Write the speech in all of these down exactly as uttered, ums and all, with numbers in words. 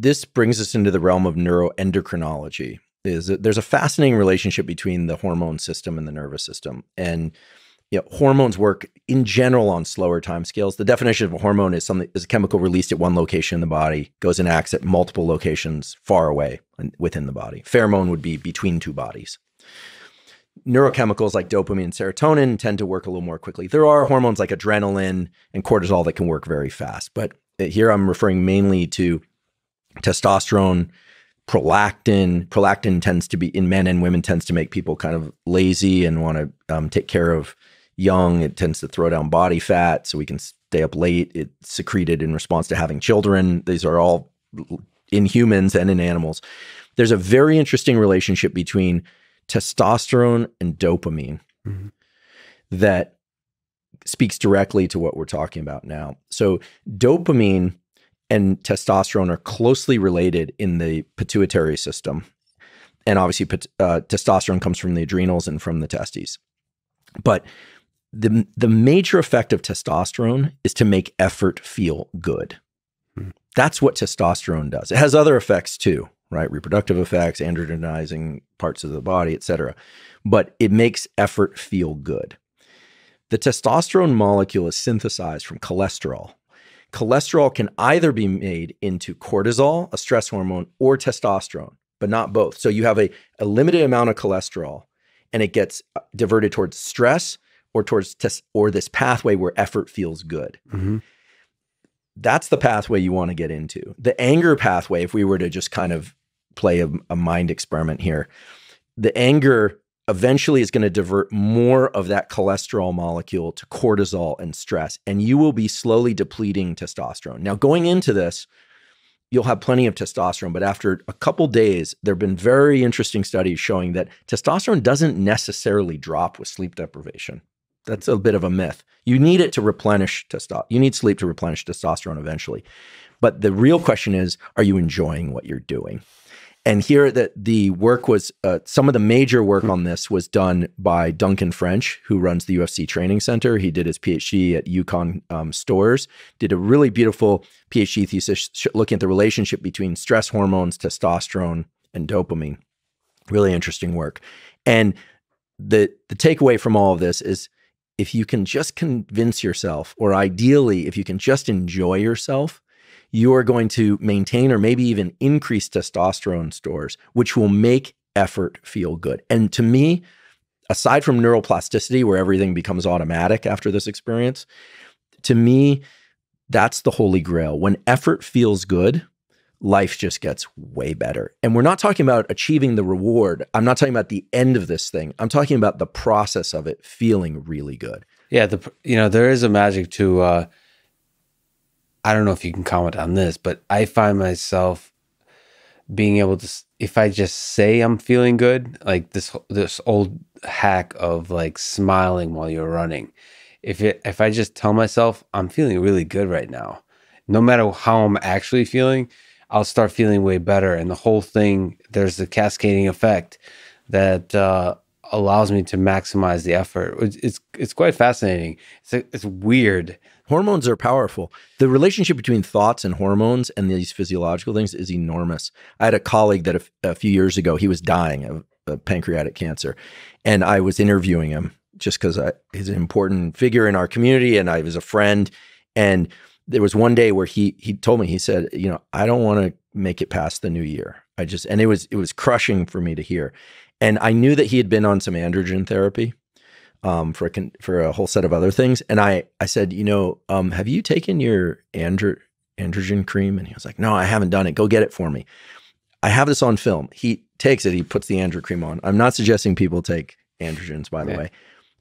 This brings us into the realm of neuroendocrinology. Is that there's a fascinating relationship between the hormone system and the nervous system. And you know, hormones work in general on slower time scales. The definition of a hormone is something is a chemical released at one location in the body, goes and acts at multiple locations far away and within the body. Pheromone would be between two bodies. Neurochemicals like dopamine and serotonin tend to work a little more quickly. There are hormones like adrenaline and cortisol that can work very fast, but here I'm referring mainly to testosterone, prolactin. Prolactin tends to be, in men and women, tends to make people kind of lazy and want to um, take care of young. It tends to throw down body fat so we can stay up late. It's secreted in response to having children. These are all in humans and in animals. There's a very interesting relationship between testosterone and dopamine mm-hmm. that speaks directly to what we're talking about now. So dopamine and testosterone are closely related in the pituitary system. And obviously uh, testosterone comes from the adrenals and from the testes. But the, the major effect of testosterone is to make effort feel good. Mm-hmm. That's what testosterone does. It has other effects too, right? Reproductive effects, androgenizing parts of the body, et cetera. But it makes effort feel good. The testosterone molecule is synthesized from cholesterol. Cholesterol can either be made into cortisol, a stress hormone, or testosterone, but not both. So you have a, a limited amount of cholesterol and it gets diverted towards stress or towards test or this pathway where effort feels good. Mm-hmm. That's the pathway you want to get into. The anger pathway, if we were to just kind of play a, a mind experiment here, the anger eventually is going to divert more of that cholesterol molecule to cortisol and stress, and you will be slowly depleting testosterone. Now, going into this, you'll have plenty of testosterone, but after a couple days, there have been very interesting studies showing that testosterone doesn't necessarily drop with sleep deprivation. That's a bit of a myth. You need it to replenish testosterone. You need sleep to replenish testosterone eventually. But the real question is, are you enjoying what you're doing? And here that the work was, uh, some of the major work on this was done by Duncan French, who runs the U F C training center. He did his PhD at UConn um, Stores, did a really beautiful PhD thesis looking at the relationship between stress hormones, testosterone, and dopamine. Really interesting work. And the, the takeaway from all of this is if you can just convince yourself, or ideally, if you can just enjoy yourself, you are going to maintain or maybe even increase testosterone stores, which will make effort feel good. And to me, aside from neuroplasticity, where everything becomes automatic after this experience, to me, that's the holy grail. When effort feels good, life just gets way better. And we're not talking about achieving the reward. I'm not talking about the end of this thing. I'm talking about the process of it feeling really good. Yeah, the, you know, there is a magic to... Uh... I don't know if you can comment on this, but I find myself being able to, if I just say I'm feeling good, like this this old hack of like smiling while you're running. If it, if I just tell myself I'm feeling really good right now, no matter how I'm actually feeling, I'll start feeling way better. And the whole thing, there's the cascading effect that uh, allows me to maximize the effort. It's it's, it's quite fascinating. It's it's weird. Hormones are powerful. The relationship between thoughts and hormones and these physiological things is enormous. I had a colleague that a, a few years ago, he was dying of, of pancreatic cancer. And I was interviewing him just because he's an important figure in our community and I was a friend. And there was one day where he he told me, he said, you know, I don't want to make it past the new year. I just, and it was, it was crushing for me to hear. And I knew that he had been on some androgen therapy. Um, for, a, for a whole set of other things. And I, I said, you know, um, have you taken your andro androgen cream? And he was like, no, I haven't done it. Go get it for me. I have this on film. He takes it. He puts the androgen cream on. I'm not suggesting people take androgens, by the yeah. way.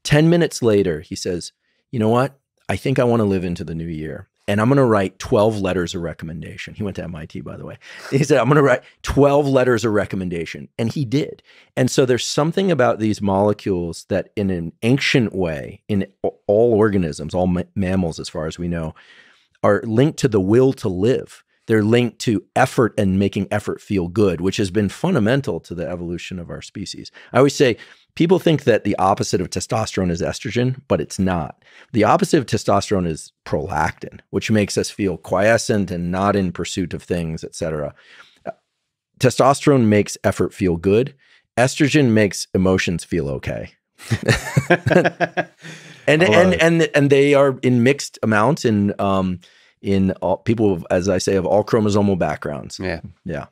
ten minutes later, he says, you know what? I think I want to live into the new year. And I'm going to write twelve letters of recommendation. He went to M I T, by the way. He said, I'm going to write twelve letters of recommendation. And he did. And so there's something about these molecules that in an ancient way, in all organisms, all ma mammals, as far as we know, are linked to the will to live. They're linked to effort and making effort feel good, which has been fundamental to the evolution of our species. I always say, people think that the opposite of testosterone is estrogen, but it's not. The opposite of testosterone is prolactin, which makes us feel quiescent and not in pursuit of things, et cetera. Testosterone makes effort feel good. Estrogen makes emotions feel okay. and, and, and, and they are in mixed amounts in, um, in all people, as I say, of all chromosomal backgrounds. Yeah. Yeah.